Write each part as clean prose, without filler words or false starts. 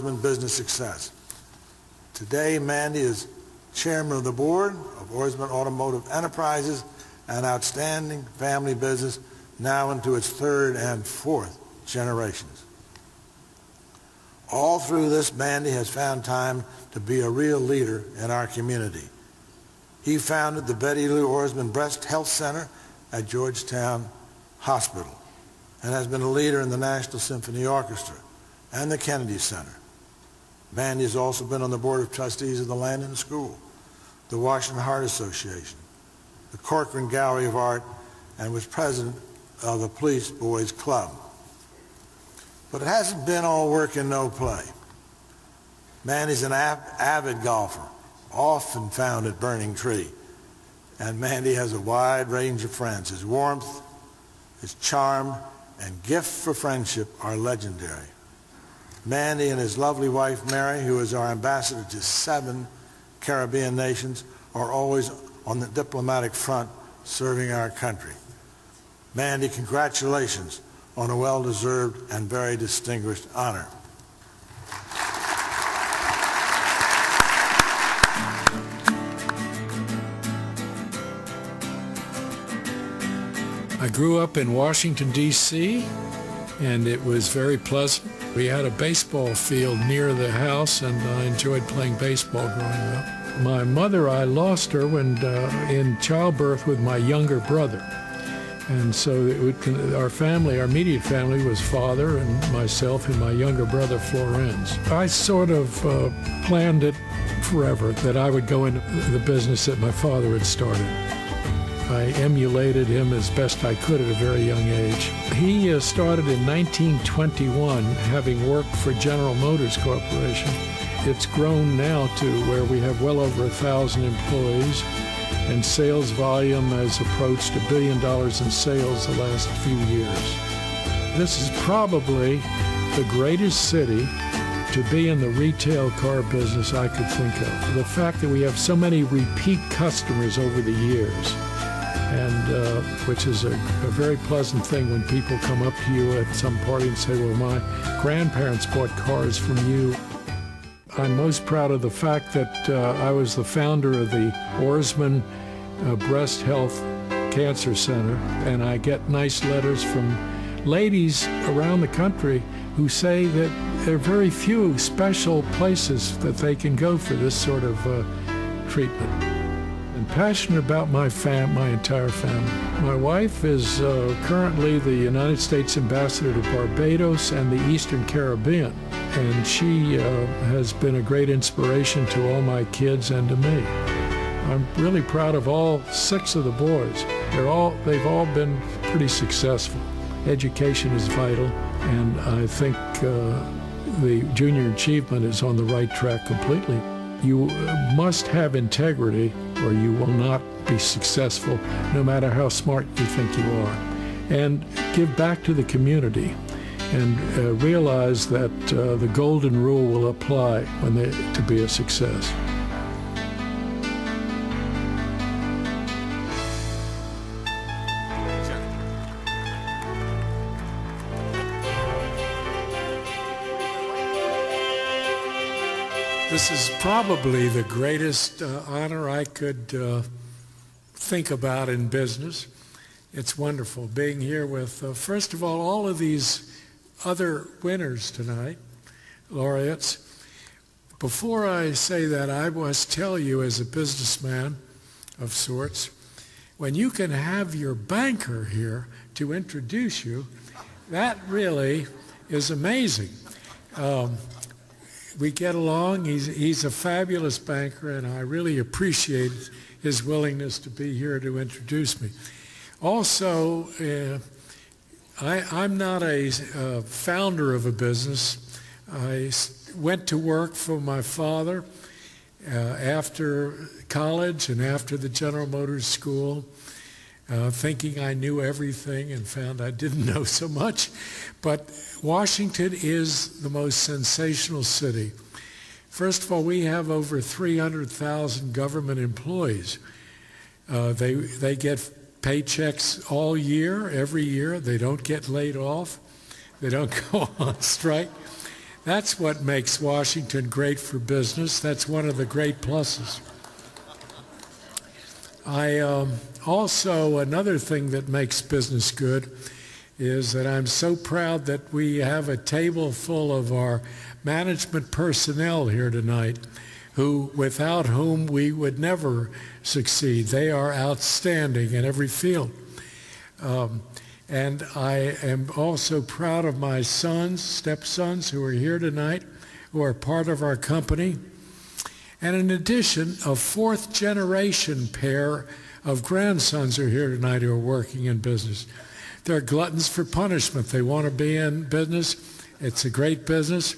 Ourisman Business Success. Today, Mandy is Chairman of the Board of Ourisman Automotive Enterprises, an outstanding family business now into its third and fourth generations. All through this, Mandy has found time to be a real leader in our community. He founded the Betty Lou Ourisman Breast Health Center at Georgetown Hospital and has been a leader in the National Symphony Orchestra and the Kennedy Center. Mandy has also been on the Board of Trustees of the Landon School, the Washington Heart Association, the Corcoran Gallery of Art, and was president of the Police Boys Club. But it hasn't been all work and no play. Mandy's an avid golfer, often found at Burning Tree, and Mandy has a wide range of friends. His warmth, his charm, and gift for friendship are legendary. Mandy and his lovely wife, Mary, who is our ambassador to 7 Caribbean nations, are always on the diplomatic front serving our country. Mandy, congratulations on a well-deserved and very distinguished honor. I grew up in Washington, D.C., and it was very pleasant. We had a baseball field near the house, and I enjoyed playing baseball growing up. My mother, I lost her when in childbirth with my younger brother. And so our family, our immediate family, was father and myself and my younger brother, Florenz. I sort of planned it forever that I would go into the business that my father had started. I emulated him as best I could at a very young age. He started in 1921, having worked for General Motors Corporation. It's grown now to where we have well over 1,000 employees, and sales volume has approached $1 billion in sales the last few years. This is probably the greatest city to be in the retail car business I could think of. The fact that we have so many repeat customers over the years, and which is a very pleasant thing when people come up to you at some party and say, well, my grandparents bought cars from you. I'm most proud of the fact that I was the founder of the Ourisman Breast Health Cancer Center, and I get nice letters from ladies around the country who say that there are very few special places that they can go for this sort of treatment. I'm passionate about my entire family. My wife is currently the United States Ambassador to Barbados and the Eastern Caribbean, and she has been a great inspiration to all my kids and to me. I'm really proud of all 6 of the boys. They've all been pretty successful. Education is vital, and I think the junior achievement is on the right track completely. You must have integrity or you will not be successful, no matter how smart you think you are. And give back to the community and realize that the golden rule will apply when to be a success. This is probably the greatest honor I could think about in business. It's wonderful being here with, first of all of these other winners tonight, laureates. Before I say that, I must tell you as a businessman of sorts, when you can have your banker here to introduce you, that really is amazing. We get along. He's a fabulous banker, and I really appreciate his willingness to be here to introduce me. Also, I'm not a founder of a business. I went to work for my father after college and after the General Motors School, thinking I knew everything and found I didn't know so much. But Washington is the most sensational city. First of all, we have over 300,000 government employees. They get paychecks all year, every year. They don't get laid off. They don't go on strike. That's what makes Washington great for business. That's one of the great pluses. Also, another thing that makes business good is that I'm so proud that we have a table full of our management personnel here tonight, who, without whom we would never succeed. They are outstanding in every field. And I am also proud of my sons, stepsons, who are here tonight, who are part of our company. And in addition, a fourth generation pair of grandsons are here tonight who are working in business. They're gluttons for punishment. They want to be in business. It's a great business.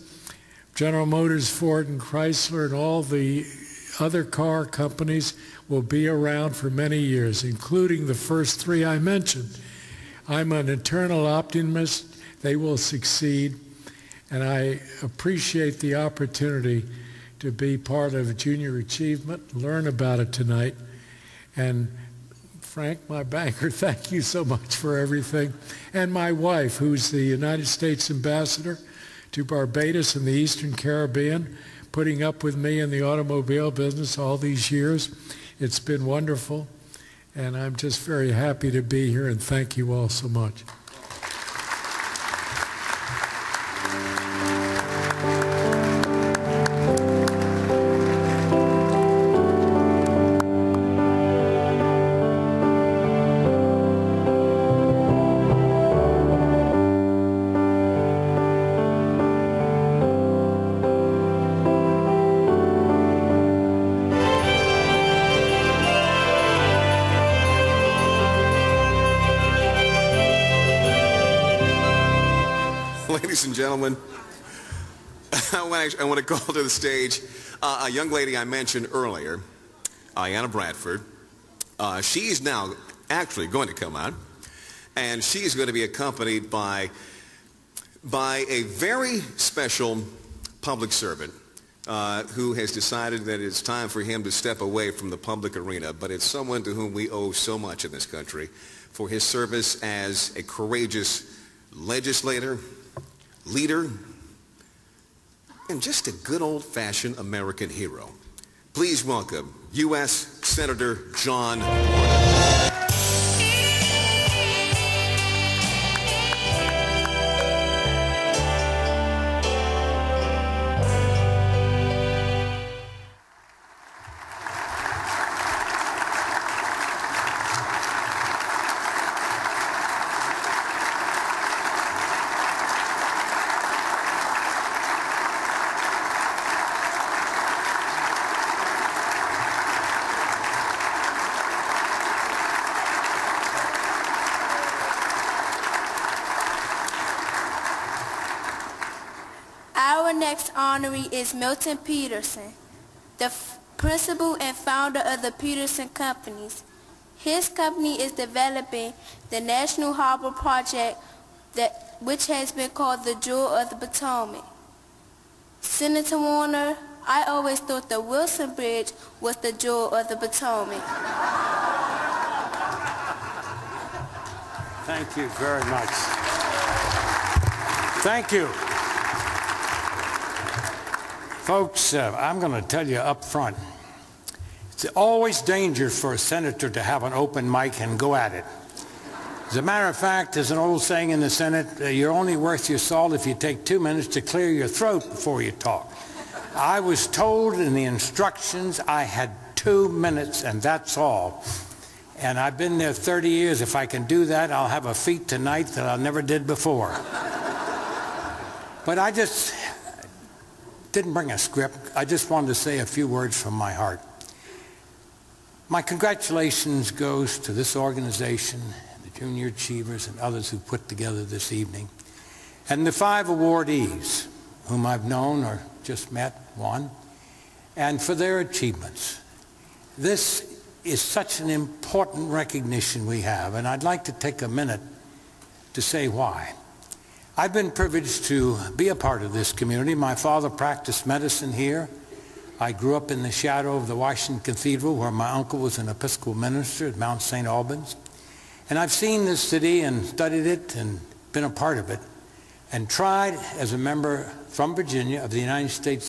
General Motors, Ford, and Chrysler, and all the other car companies will be around for many years, including the first three I mentioned. I'm an eternal optimist. They will succeed, and I appreciate the opportunity to be part of Junior Achievement, learn about it tonight. And Frank, my banker, thank you so much for everything. And my wife, who's the United States Ambassador to Barbados and the Eastern Caribbean, putting up with me in the automobile business all these years. It's been wonderful, and I'm just very happy to be here, and thank you all so much. Gentlemen, I want to call to the stage a young lady I mentioned earlier, Ayanna Bradford. She's now actually going to come out, and she's going to be accompanied by a very special public servant who has decided that it's time for him to step away from the public arena, but it's someone to whom we owe so much in this country for his service as a courageous legislator, leader, and just a good old-fashioned American hero. Please welcome U.S. Senator John Warner. Honoree is Milton Peterson, the principal and founder of the Peterson Companies. His company is developing the National Harbor Project, which has been called the Jewel of the Potomac. Senator Warner, I always thought the Wilson Bridge was the Jewel of the Potomac. Thank you very much. Thank you. Folks, I'm going to tell you up front, it's always dangerous for a senator to have an open mic and go at it. As a matter of fact, there's an old saying in the Senate, you're only worth your salt if you take 2 minutes to clear your throat before you talk. I was told in the instructions I had 2 minutes, and that's all. And I've been there 30 years. If I can do that, I'll have a feat tonight that I never did before. But I just didn't bring a script. I just wanted to say a few words from my heart. My congratulations goes to this organization, the Junior Achievers, and others who put together this evening, and the five awardees whom I've known or just met one, and for their achievements. This is such an important recognition we have, and I'd like to take a minute to say why. I've been privileged to be a part of this community. My father practiced medicine here. I grew up in the shadow of the Washington Cathedral, where my uncle was an Episcopal minister at Mount St. Albans. And I've seen this city and studied it and been a part of it. and tried as a member from Virginia of the United States